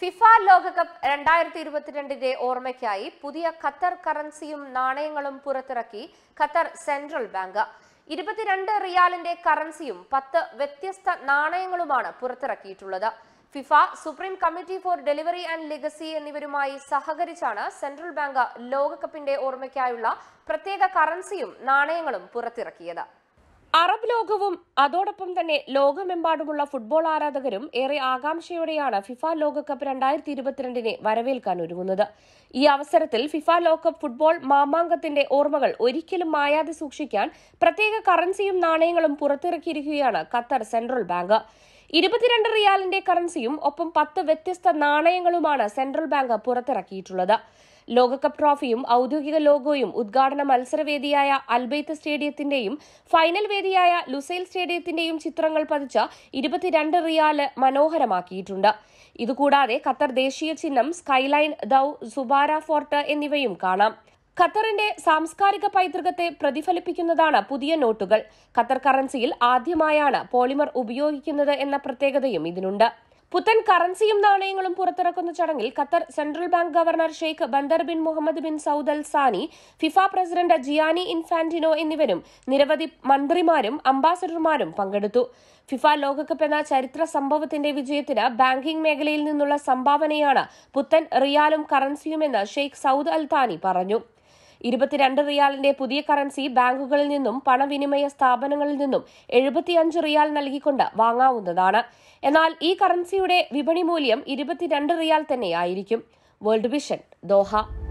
FIFA ലോകകപ്പ് 2022-ന്റെ ഓർമ്മയ്ക്കായി പുതിയ ഖത്തർ കറൻസിയും നാണയങ്ങളും പുറത്തിറക്കി ഖത്തർ സെൻട്രൽ ബാങ്ക്. 22 റിയാലിന്റെ കറൻസിയും 10 വ്യത്യസ്ത നാണയങ്ങളുമാണ് പുറത്തിറക്കിയിട്ടുള്ളത്. FIFA, supreme committee for delivery and legacy എന്നിവരുമായി സഹകരിച്ചാണ് സെൻട്രൽ ബാങ്ക് ലോകകപ്പിന്റെ ഓർമ്മയ്ക്കായുള്ള പ്രത്യേക കറൻസിയും നാണയങ്ങളും പുറത്തിറക്കിയത്. അറബ് ലോകവും അതോടൊപ്പം തന്നെ ലോകമെമ്പാടുമുള്ള ഫുട്ബോൾ ആരാധകരും ഏറെ ആകാംക്ഷയോടെയാണ് ഫിഫ ലോകകപ്പ് 2022-നെ വരവേൽക്കാൻ ഒരുങ്ങുന്നത്. ഈ അവസരത്തിൽ ഫിഫ ലോകകപ്പ് ഫുട്ബോൾ മാമാങ്കത്തിന്റെ ഓർമ്മകൾ ഒരിക്കലും മായാതെ സൂക്ഷിക്കാൻ പ്രത്യേക കറൻസിയും നാണയങ്ങളും പുറത്തിറക്കിയിരിക്കുകയാണ് ഖത്തർ സെൻട്രൽ ബാങ്ക്. 22 റിയാലിന്റെ കറൻസിയും ഒപ്പം 10 വ്യത്യസ്ത നാണയങ്ങളുമാണ് സെൻട്രൽ ബാങ്ക് പുറത്തിറക്കിയിട്ടുള്ളത്. ലോകകപ്പ് ട്രോഫിയും ഔദ്യോഗിക ലോഗോയും ഉദ്ഘാടന മത്സരവേദിയായ അൽബൈത്ത് സ്റ്റേഡിയത്തിന്റെയും ഫൈനൽ വേദിയായ ലുസൈൽ സ്റ്റേഡിയത്തിന്റെയും ചിത്രങ്ങൾ പതിച്ച 22 റിയാല് മനോഹരമാക്കിയിട്ടുണ്ട്. ഇതുകൂടാതെ ഖത്തർ ദേശീയ ചിഹ്നം, സ്കൈലൈൻ, ദൌ, സുബാര ഫോർട്ട് എന്നിവയും കാണാം. ഖത്തറിന്റെ സാംസ്കാരിക പൈതൃകത്തെ പ്രതിഫലിപ്പിക്കുന്നതാണ് പുതിയ നോട്ടുകൾ. ഖത്തർ കറൻസിയിൽ ആദ്യമായാണ് പോളിമർ ഉപയോഗിക്കുന്നത് എന്ന പ്രത്യേകതയും ഇതിനുണ്ട്. പുത്തൻ കറൻസിയും നാണയങ്ങളും പുറത്തിറക്കുന്ന ചടങ്ങിൽ Qatar central bank governor Sheikh Bandar bin Mohammed bin Saud Al Thani, FIFA president Gianni Infantino എന്നിവരും നിരവധി മന്ത്രിമാരും അംബാസഡർമാരും പങ്കെടുത്തു. ഫിഫ ലോകകപ്പ് എന്ന ചരിത്ര സംഭവത്തിന്റെ വിജയത്തിന് ബാങ്കിംഗ് മേഖലയിൽ നിന്നുള്ള സംഭാവനയാണ് പുത്തൻ റിയാലും കറൻസിയുമെന്ന് ഷെയ്ഖ് സൗദ് അൽ താനി പറഞ്ഞു. 22 റിയാലിന്റെ പുതിയ കറൻസി ബാങ്കുകളിൽ നിന്നും പണവിനിമയ സ്ഥാപനങ്ങളിൽ നിന്നും 75 റിയാൽ നൽകിക്കൊണ്ട് വാങ്ങാവുന്നതാണ്. എന്നാൽ ഈ കറൻസിയുടെ വിപണി മൂല്യം 22 റിയാൽ തന്നെയായിരിക്കും. World vision, Doha.